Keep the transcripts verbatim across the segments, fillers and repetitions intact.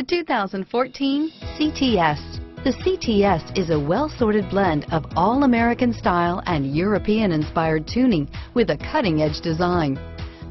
The two thousand fourteen C T S. The C T S is a well-sorted blend of all-American style and European-inspired tuning with a cutting-edge design.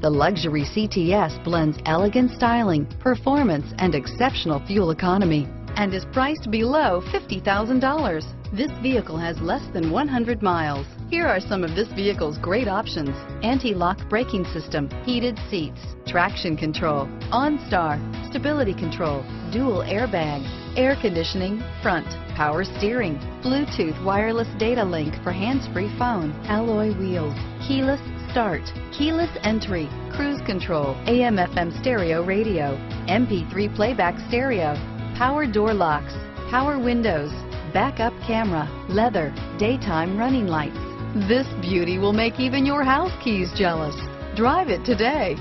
The luxury C T S blends elegant styling, performance, and exceptional fuel economy, and is priced below fifty thousand dollars. This vehicle has less than one hundred miles. Here are some of this vehicle's great options: anti-lock braking system, heated seats, traction control, OnStar, stability control, dual airbags, air conditioning, front, power steering, Bluetooth wireless data link for hands-free phone, alloy wheels, keyless start, keyless entry, cruise control, A M F M stereo radio, M P three playback stereo, power door locks, power windows, backup camera, leather, daytime running lights. This beauty will make even your house keys jealous. Drive it today.